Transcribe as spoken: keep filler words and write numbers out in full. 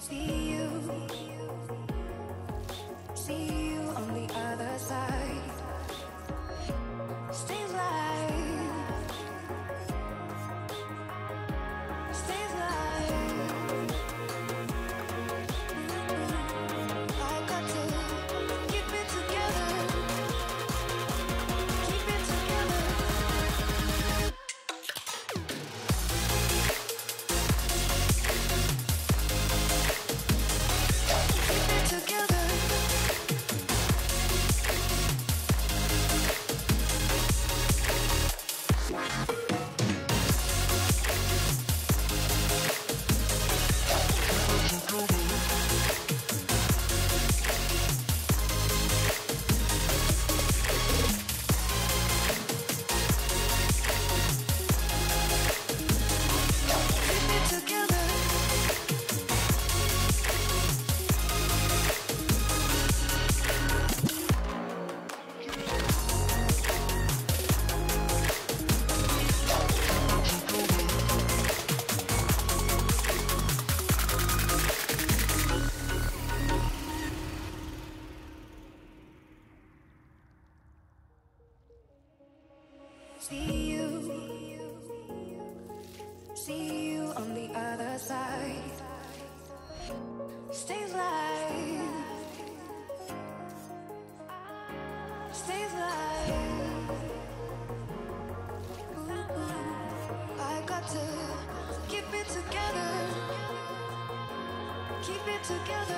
See you, see you on the other side. Stay alive, stay alive. I got to keep it together, keep it together. See you, see you on the other side. Stay alive, stay alive. I got to keep it together, keep it together.